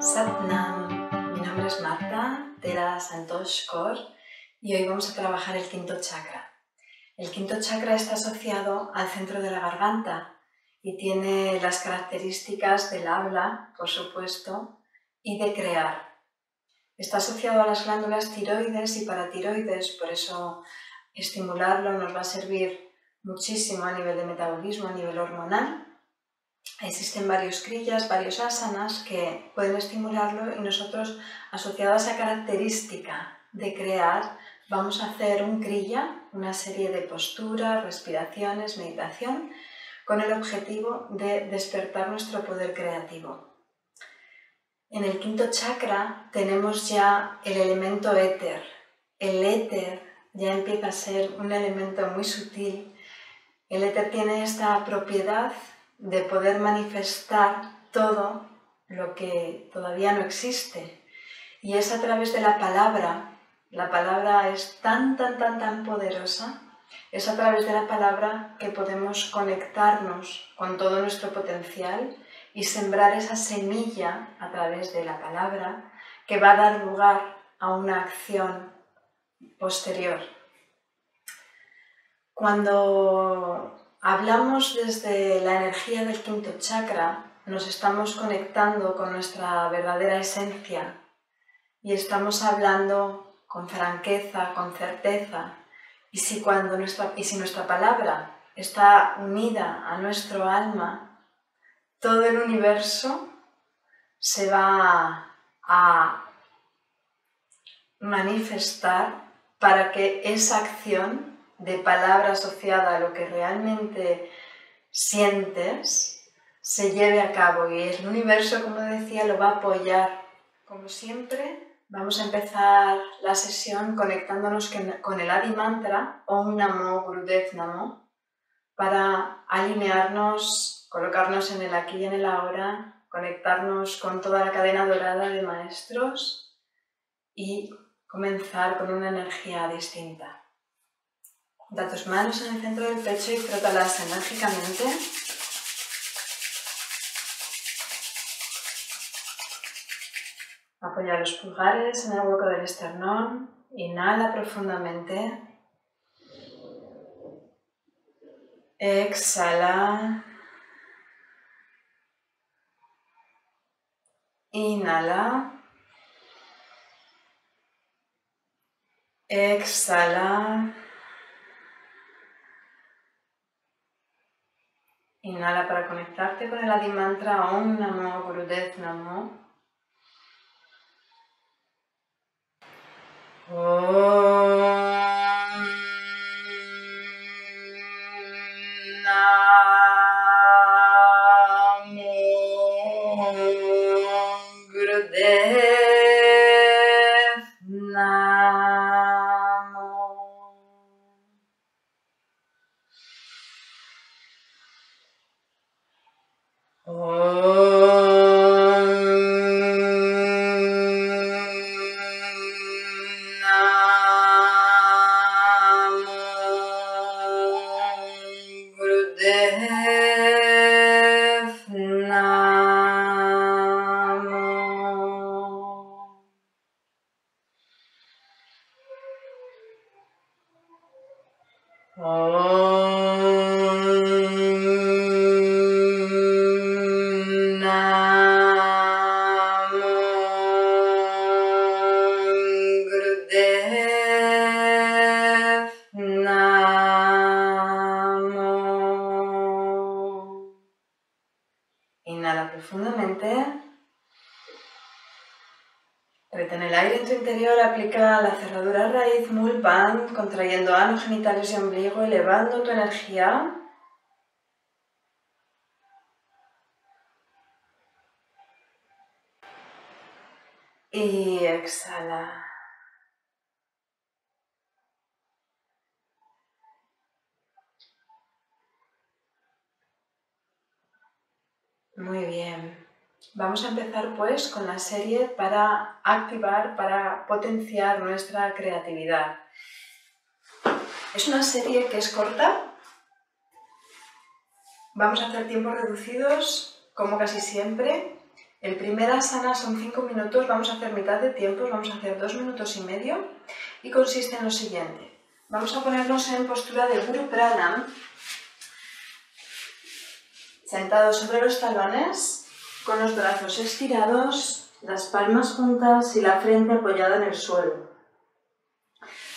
Satnam, mi nombre es Marta, de la Santosh Kor, y hoy vamos a trabajar el quinto chakra. El quinto chakra está asociado al centro de la garganta y tiene las características del habla, por supuesto, y de crear. Está asociado a las glándulas tiroides y paratiroides, por eso estimularlo nos va a servir muchísimo a nivel de metabolismo, a nivel hormonal. Existen varios kriyas, varios asanas que pueden estimularlo y nosotros, asociado a esa característica de crear, vamos a hacer un kriya, una serie de posturas, respiraciones, meditación, con el objetivo de despertar nuestro poder creativo. En el quinto chakra tenemos ya el elemento éter. El éter ya empieza a ser un elemento muy sutil. El éter tiene esta propiedad de poder manifestar todo lo que todavía no existe. Y es a través de la palabra. La palabra es tan poderosa. Es a través de la palabra que podemos conectarnos con todo nuestro potencial y sembrar esa semilla a través de la palabra que va a dar lugar a una acción posterior. Cuando hablamos desde la energía del quinto chakra, nos estamos conectando con nuestra verdadera esencia y estamos hablando con franqueza, con certeza. Y si nuestra palabra está unida a nuestro alma, todo el universo se va a manifestar para que esa acción de palabra asociada a lo que realmente sientes se lleve a cabo, y el universo, como decía, lo va a apoyar. Como siempre, vamos a empezar la sesión conectándonos con el Adi Mantra, Om Namo Gurudev Namo, para alinearnos, colocarnos en el aquí y en el ahora, conectarnos con toda la cadena dorada de maestros y comenzar con una energía distinta. Da tus manos en el centro del pecho y frótalas enérgicamente. Apoya los pulgares en el hueco del esternón. Inhala profundamente. Exhala. Inhala. Exhala. Inhala para conectarte con el Adi Mantra Om Namo Gurudev Namo. Om Namo Gurudev Namo. Inhala profundamente, retén el aire en tu interior, aplica la cerradura raíz mulband, contrayendo anos, genitales y ombligo, elevando tu energía. Y exhala. Muy bien, vamos a empezar pues con la serie para activar, para potenciar nuestra creatividad. Es una serie que es corta, vamos a hacer tiempos reducidos como casi siempre, El primer asana son 5 minutos, vamos a hacer mitad de tiempos, vamos a hacer 2 minutos y medio y consiste en lo siguiente. Vamos a ponernos en postura de Guru Pranam, sentados sobre los talones, con los brazos estirados, las palmas juntas y la frente apoyada en el suelo.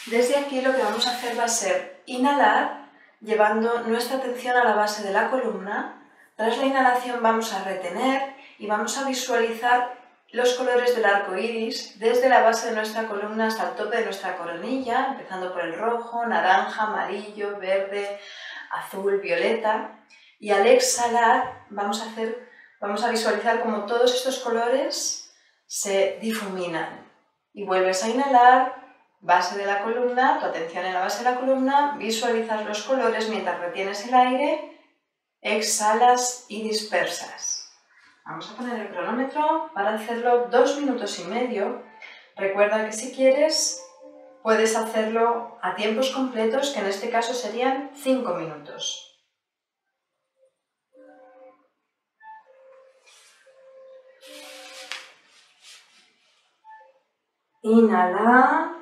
Desde aquí lo que vamos a hacer va a ser inhalar, llevando nuestra atención a la base de la columna. Tras la inhalación vamos a retener y vamos a visualizar los colores del arco iris desde la base de nuestra columna hasta el tope de nuestra coronilla, empezando por el rojo, naranja, amarillo, verde, azul, violeta. Y al exhalar vamos a visualizar como todos estos colores se difuminan. Y vuelves a inhalar, base de la columna, tu atención en la base de la columna, visualizas los colores mientras retienes el aire, exhalas y dispersas. Vamos a poner el cronómetro para hacerlo 2 minutos y medio. Recuerda que si quieres puedes hacerlo a tiempos completos, que en este caso serían 5 minutos. Inhala.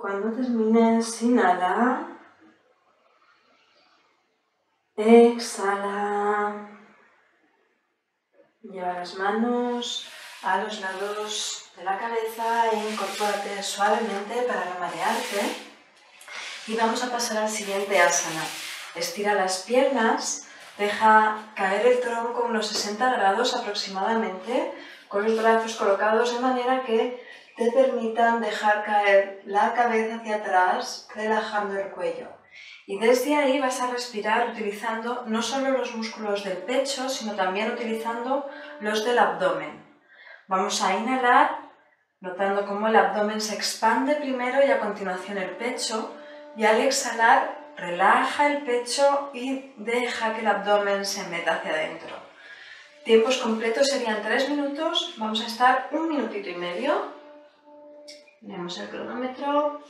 Cuando termines, inhala, exhala, lleva las manos a los lados de la cabeza e incorpórate suavemente para no marearte. Y vamos a pasar al siguiente asana. Estira las piernas, deja caer el tronco unos 60 grados aproximadamente, con los brazos colocados de manera que te permitan dejar caer la cabeza hacia atrás, relajando el cuello. Y desde ahí vas a respirar utilizando no solo los músculos del pecho, sino también utilizando los del abdomen. Vamos a inhalar, notando cómo el abdomen se expande primero y a continuación el pecho. Y al exhalar, relaja el pecho y deja que el abdomen se meta hacia adentro. Tiempos completos serían 3 minutos, vamos a estar 1 minutito y medio. Ponemos el cronómetro.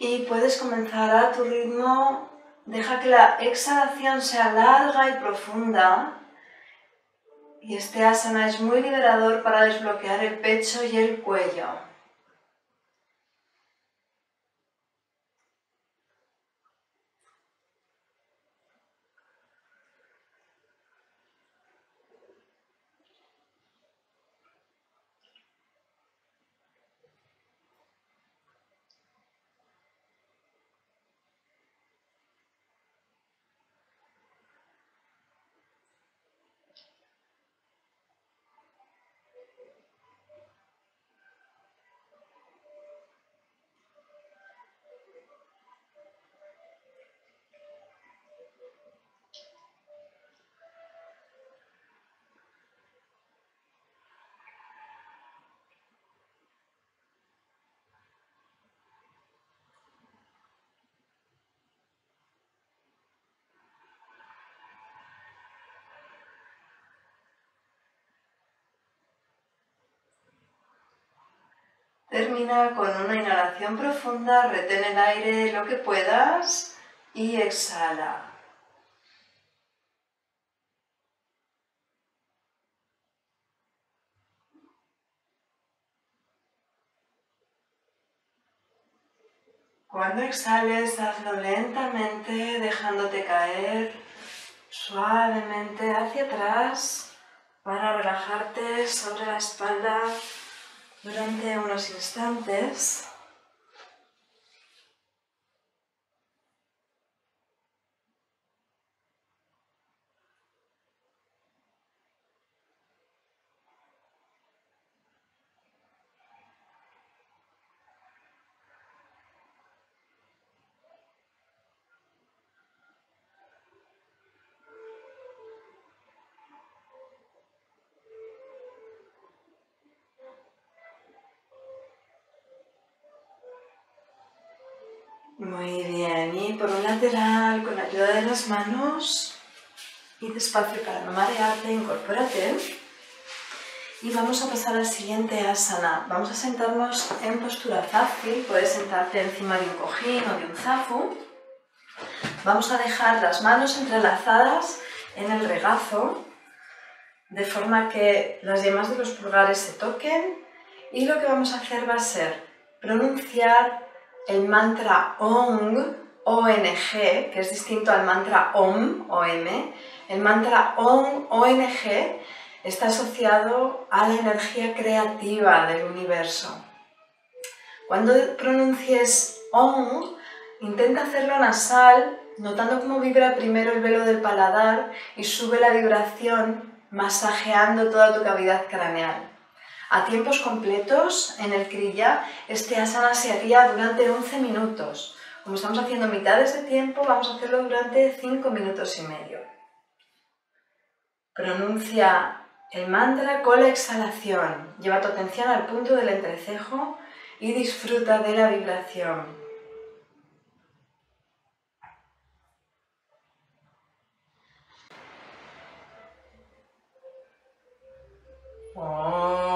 Y puedes comenzar a tu ritmo. Deja que la exhalación sea larga y profunda. Y este asana es muy liberador para desbloquear el pecho y el cuello. termina con una inhalación profunda, retén el aire lo que puedas y exhala. Cuando exhales, hazlo lentamente, dejándote caer suavemente hacia atrás para relajarte sobre la espalda durante unos instantes. Muy bien, y por un lateral, con la ayuda de las manos y despacio para no marearte, incorpórate. Y vamos a pasar al siguiente asana. Vamos a sentarnos en postura fácil, puedes sentarte encima de un cojín o de un zafu. Vamos a dejar las manos entrelazadas en el regazo, de forma que las yemas de los pulgares se toquen. Y lo que vamos a hacer va a ser pronunciar el mantra ONG, que es distinto al mantra Om, OM. El mantra ONG, ONG, está asociado a la energía creativa del universo. Cuando pronuncies OM, intenta hacerlo nasal, notando cómo vibra primero el velo del paladar y sube la vibración, masajeando toda tu cavidad craneal. A tiempos completos, en el kriya, este asana se haría durante 11 minutos. Como estamos haciendo mitades de tiempo, vamos a hacerlo durante 5 minutos y medio. Pronuncia el mantra con la exhalación. Lleva tu atención al punto del entrecejo y disfruta de la vibración. Oh.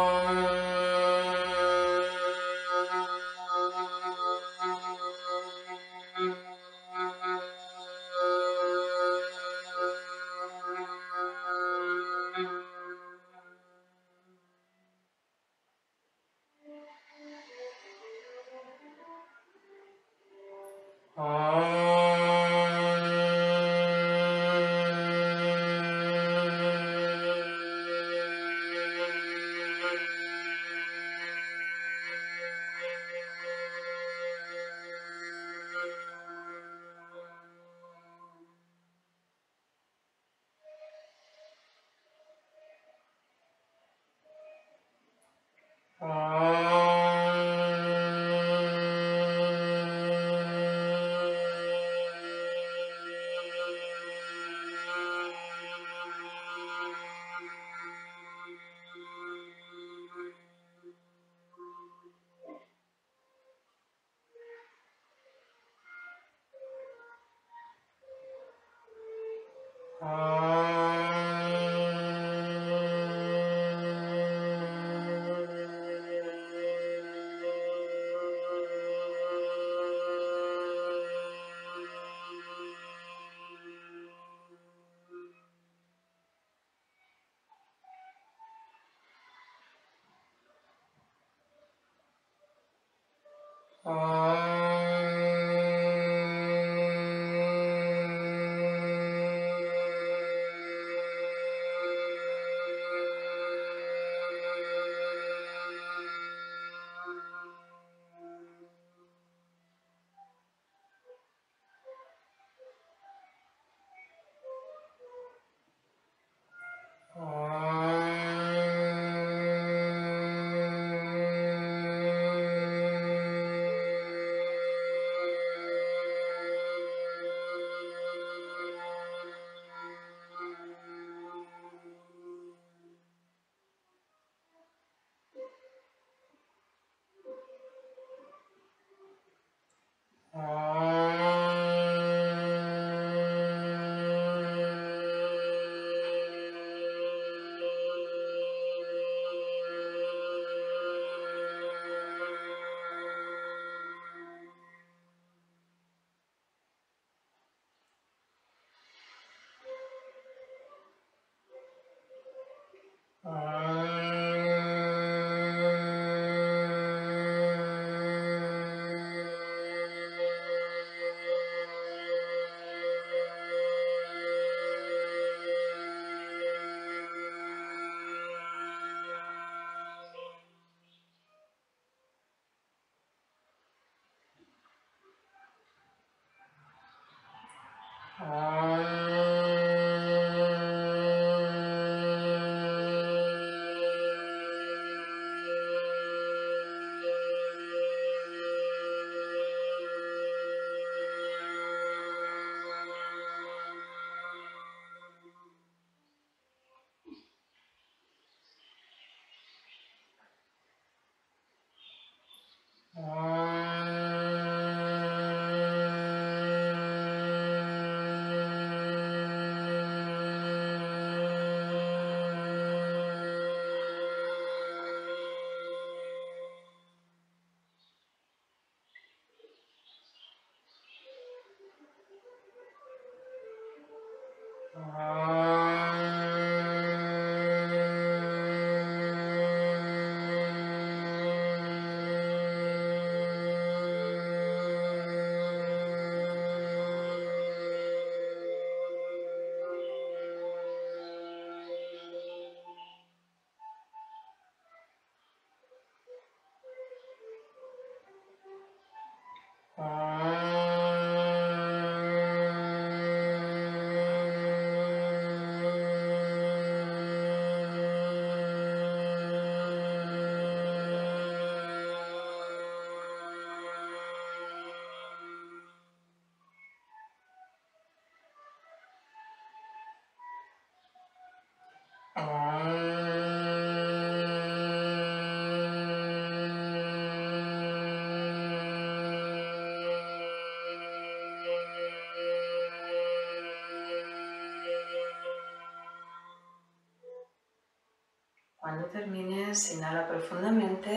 Cuando termines, inhala profundamente.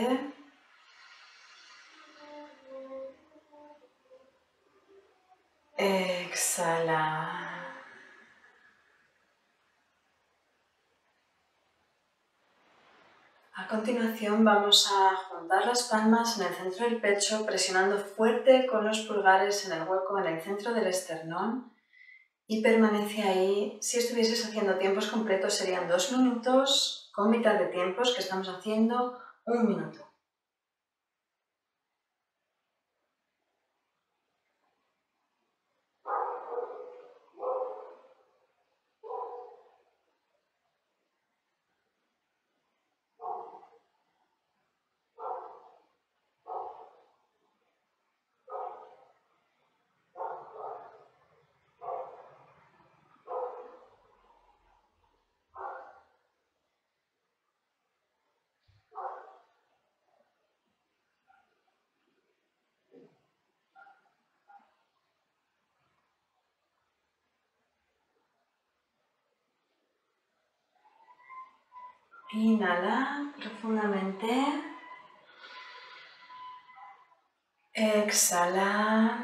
Exhala. A continuación vamos a juntar las palmas en el centro del pecho, presionando fuerte con los pulgares en el hueco en el centro del esternón. Y permanece ahí. Si estuvieses haciendo tiempos completos serían 2 minutos. Con mitad de tiempos que estamos haciendo 1 minuto. Inhala profundamente. Exhala.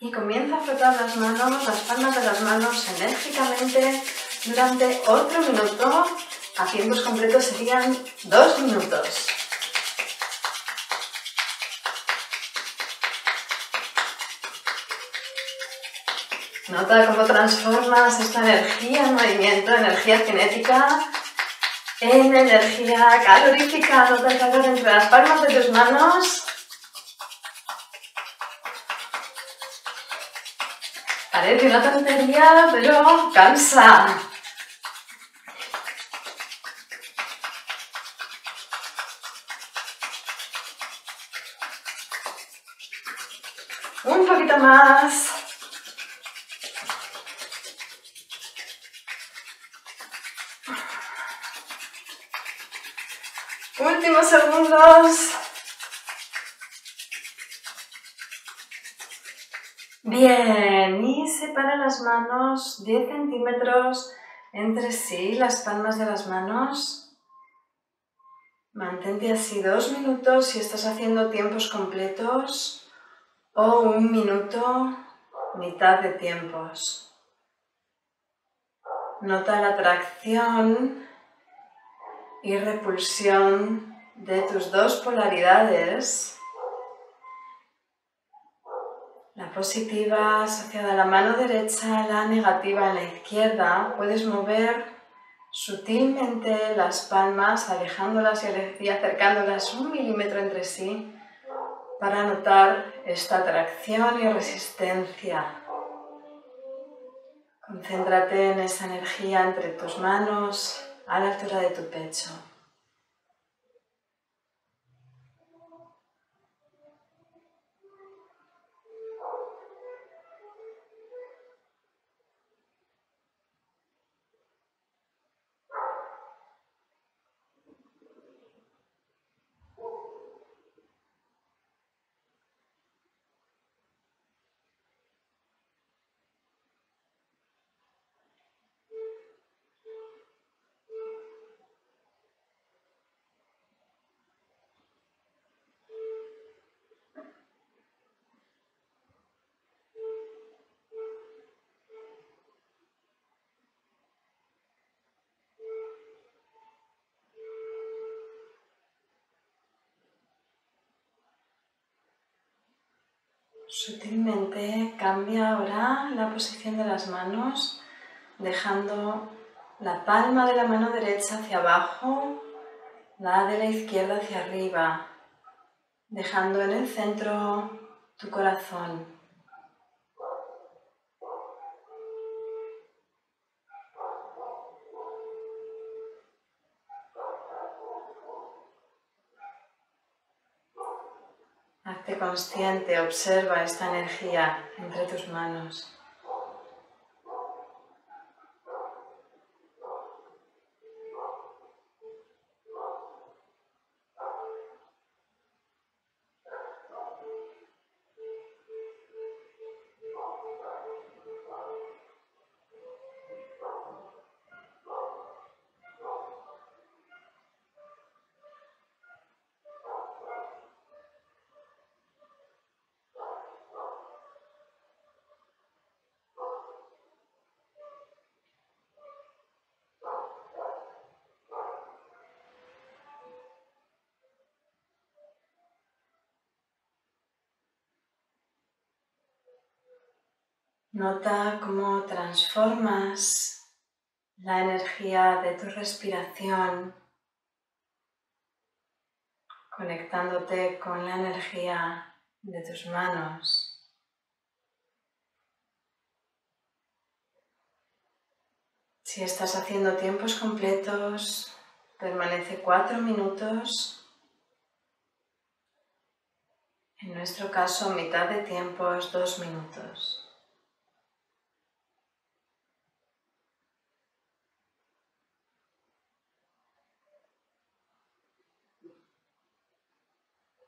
Y comienza a frotar las manos, las palmas de las manos enérgicamente durante otro minuto. A tiempos completos serían 2 minutos. Nota cómo transformas esta energía en movimiento, energía cinética, en energía calorífica. Nota el calor entre las palmas de tus manos. Parece una tontería, pero cansa. Un poquito más. Últimos segundos. Bien, y separa las manos 10 centímetros entre sí, las palmas de las manos. Mantente así 2 minutos si estás haciendo tiempos completos o 1 minuto, mitad de tiempos. Nota la atracción y repulsión de tus dos polaridades, la positiva asociada a la mano derecha, la negativa a la izquierda. Puedes mover sutilmente las palmas, alejándolas y acercándolas 1 milímetro entre sí para notar esta atracción y resistencia. Concéntrate en esa energía entre tus manos, a la altura de tu pecho. Sutilmente cambia ahora la posición de las manos, dejando la palma de la mano derecha hacia abajo, la de la izquierda hacia arriba, dejando en el centro tu corazón. Hazte consciente, observa esta energía entre tus manos. Nota cómo transformas la energía de tu respiración, conectándote con la energía de tus manos. Si estás haciendo tiempos completos, permanece 4 minutos. En nuestro caso, mitad de tiempos, 2 minutos.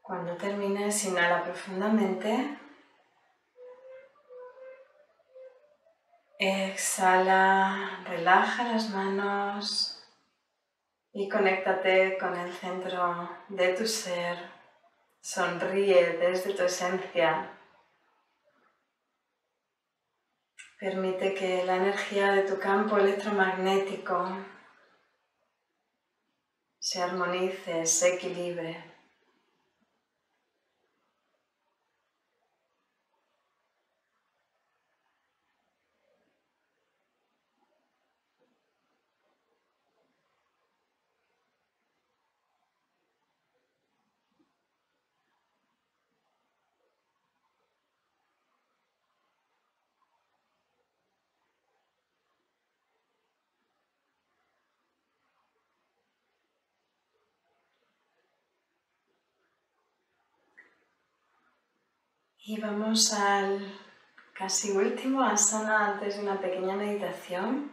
Cuando termines, inhala profundamente. Exhala, relaja las manos y conéctate con el centro de tu ser. Sonríe desde tu esencia. Permite que la energía de tu campo electromagnético se armonice, se equilibre. Y vamos al casi último asana antes de una pequeña meditación.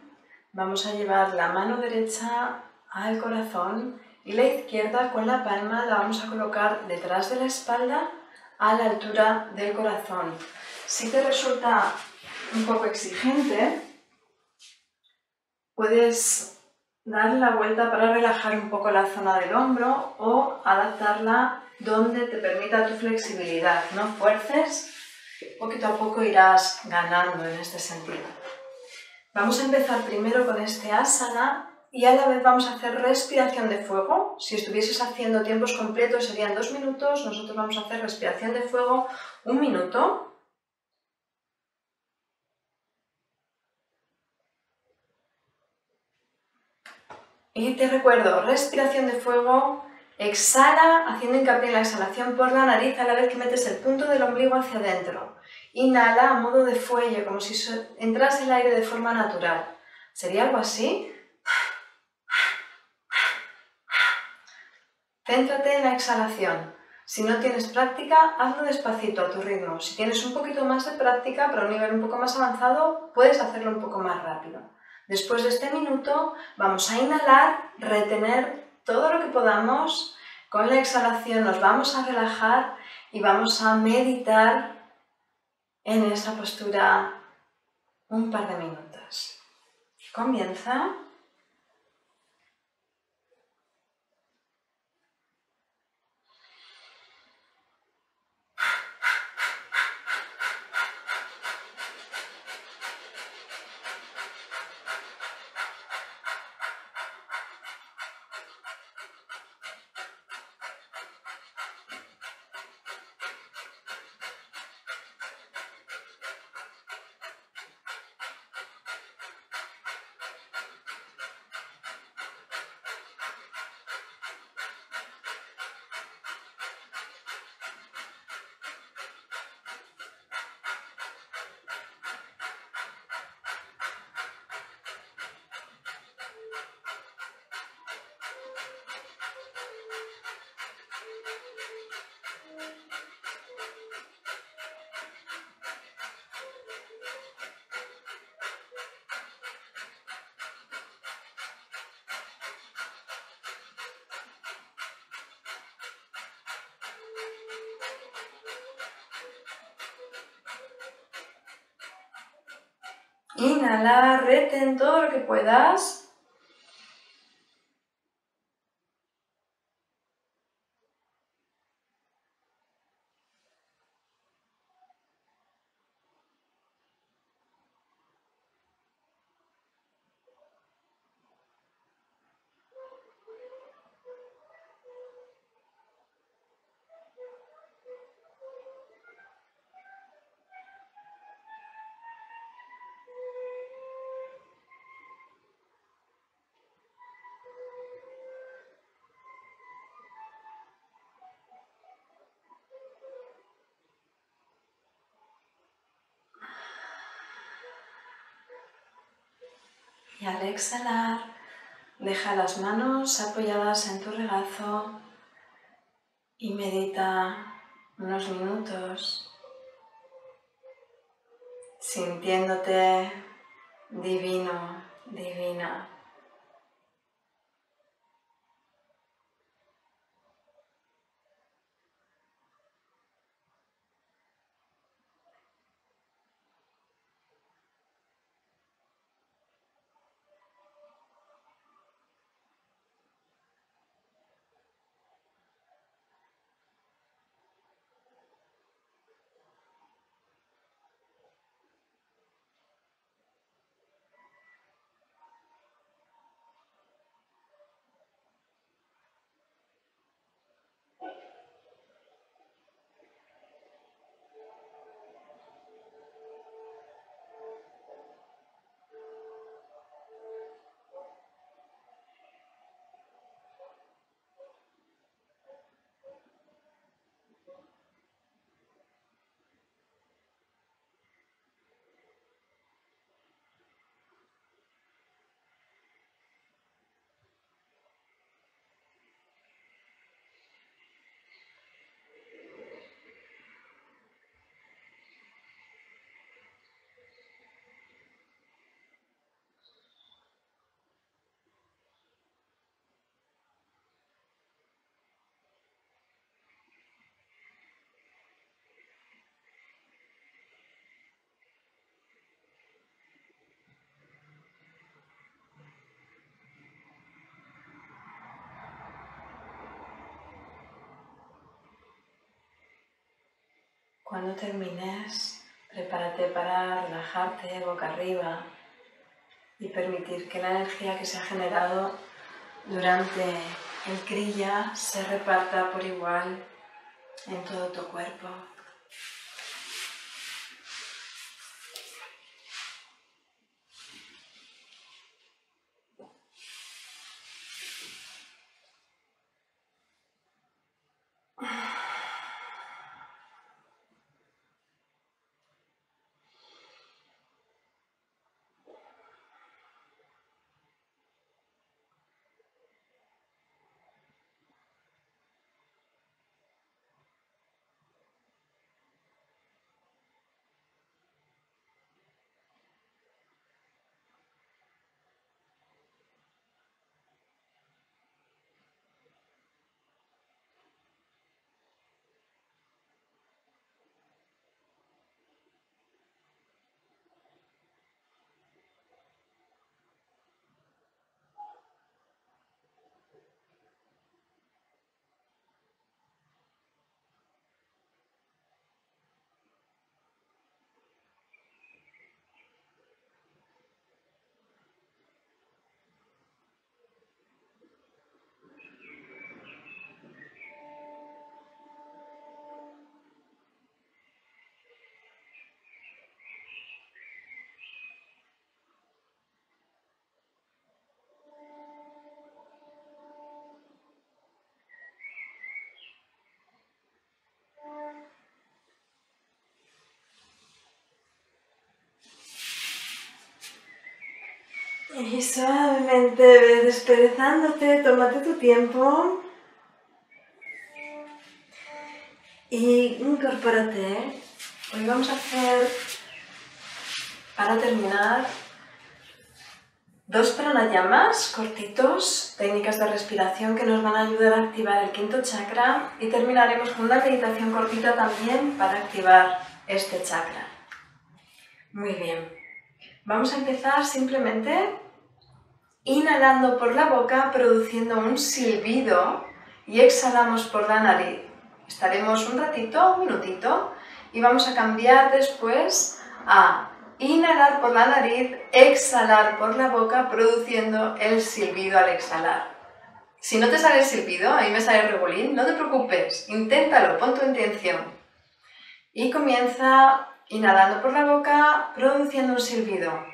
Vamos a llevar la mano derecha al corazón y la izquierda con la palma la vamos a colocar detrás de la espalda a la altura del corazón. Si te resulta un poco exigente, puedes dar la vuelta para relajar un poco la zona del hombro o adaptarla donde te permita tu flexibilidad, no fuerces, poquito a poco irás ganando en este sentido. Vamos a empezar primero con este asana y a la vez vamos a hacer respiración de fuego. Si estuvieses haciendo tiempos completos serían 2 minutos, nosotros vamos a hacer respiración de fuego 1 minuto. Y te recuerdo, respiración de fuego. Exhala haciendo hincapié en la exhalación por la nariz a la vez que metes el punto del ombligo hacia adentro. Inhala a modo de fuelle, como si entrase el aire de forma natural. Sería algo así. Céntrate en la exhalación. Si no tienes práctica, hazlo despacito a tu ritmo. Si tienes un poquito más de práctica para un nivel un poco más avanzado, puedes hacerlo un poco más rápido. Después de este minuto, vamos a inhalar, retener todo lo que podamos. Con la exhalación nos vamos a relajar y vamos a meditar en esa postura un par de minutos. Comienza. Inhala, retén todo lo que puedas. Y al exhalar, deja las manos apoyadas en tu regazo y medita unos minutos, sintiéndote divino, divina. Cuando termines, prepárate para relajarte boca arriba y permitir que la energía que se ha generado durante el kriya se reparta por igual en todo tu cuerpo. Y suavemente ve desperezándote, tómate tu tiempo y incorpórate. Hoy vamos a hacer, para terminar, 2 pranayamas cortitos, técnicas de respiración que nos van a ayudar a activar el 5.º chakra, y terminaremos con una meditación cortita también para activar este chakra. Muy bien. Vamos a empezar simplemente inhalando por la boca, produciendo un silbido y exhalamos por la nariz. Estaremos un ratito, un minutito, y vamos a cambiar después a inhalar por la nariz, exhalar por la boca, produciendo el silbido al exhalar. Si no te sale el silbido, a mí me sale el regulín, no te preocupes, inténtalo, pon tu intención. Y comienza inhalando por la boca, produciendo un silbido.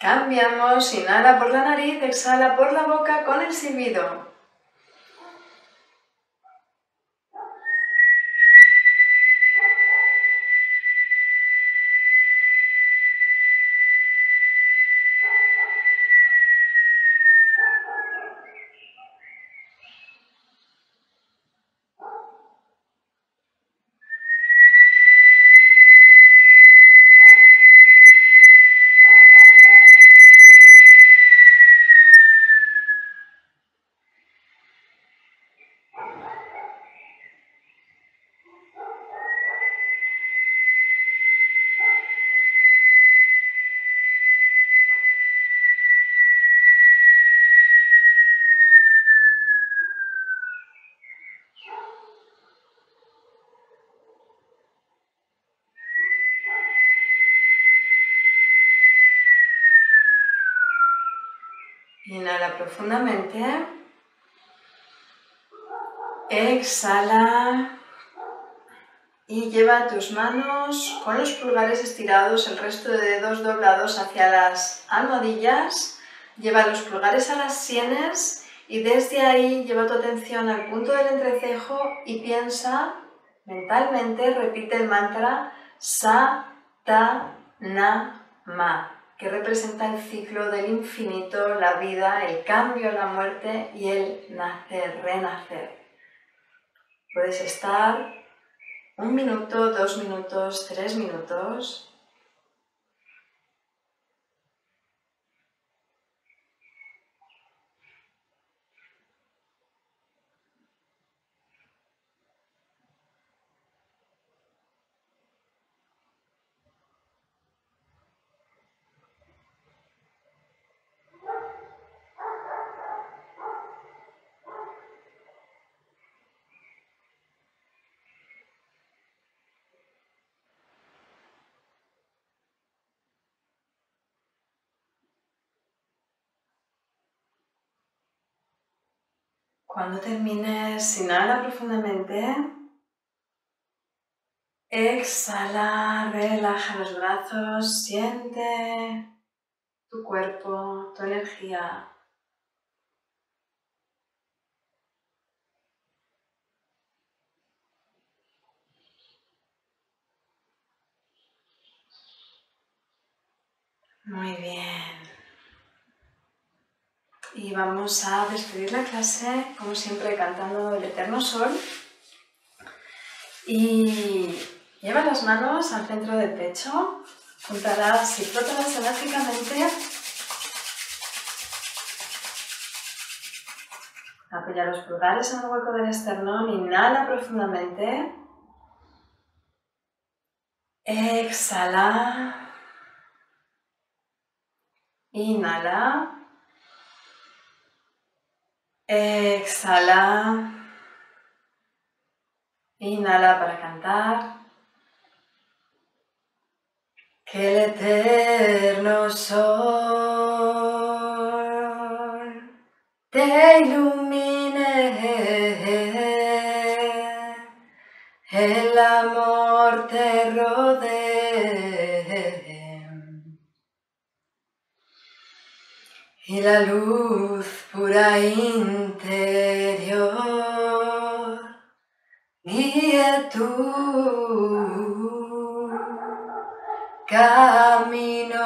Cambiamos, inhala por la nariz, exhala por la boca con el silbido. Inhala profundamente, exhala y lleva tus manos con los pulgares estirados, el resto de dedos doblados hacia las almohadillas, lleva los pulgares a las sienes y desde ahí lleva tu atención al punto del entrecejo y piensa mentalmente, repite el mantra Sa Ta Na Ma, que representa el ciclo del infinito, la vida, el cambio, la muerte y el nacer, renacer. Puedes estar 1 minuto, 2 minutos, 3 minutos. Cuando termines, inhala profundamente, exhala, relaja los brazos, siente tu cuerpo, tu energía. Muy bien. Y vamos a despedir la clase, como siempre, cantando el Eterno Sol. Y lleva las manos al centro del pecho, juntarás y frótalas elásticamente. Apoya los pulgares en el hueco del esternón, inhala profundamente. Exhala. Inhala. Exhala, inhala para cantar. Que el eterno sol te ilumine, el amor te rodee y la luz pura interior, guía tú. camino.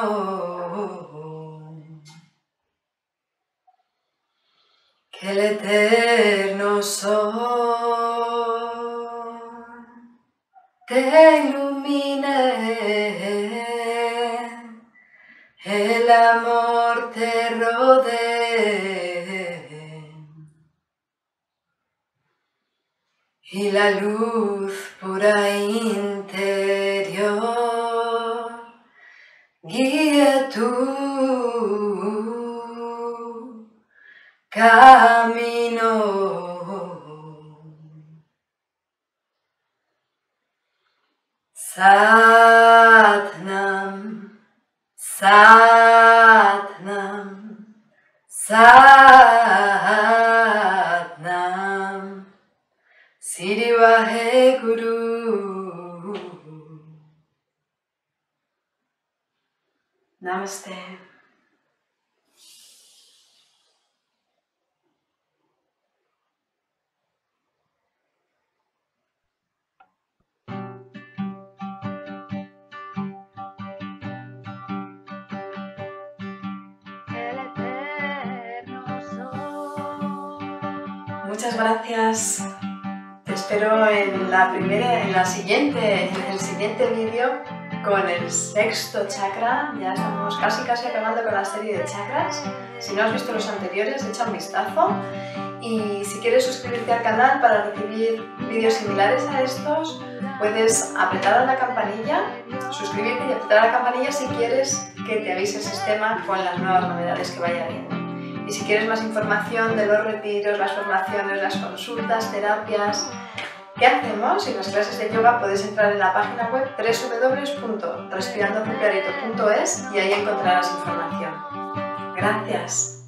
Que el Eterno Sol te ilumine, el amor te rodee y la luz pura interior guía tu camino. Satnam, Satnam, Satnam, Siri Wahe Guru. Namaste. Muchas gracias. Te espero en el siguiente vídeo. Con el sexto chakra, ya estamos casi acabando con la serie de chakras. Si no has visto los anteriores, echa un vistazo. Y si quieres suscribirte al canal para recibir vídeos similares a estos, puedes apretar a la campanilla, suscribirte y apretar a la campanilla si quieres que te avise el sistema con las nuevas novedades que vaya viendo. Y si quieres más información de los retiros, las formaciones, las consultas, terapias que hacemos y las clases de yoga, puedes entrar en la página web www.respirandoproclarito.es y ahí encontrarás información. Gracias.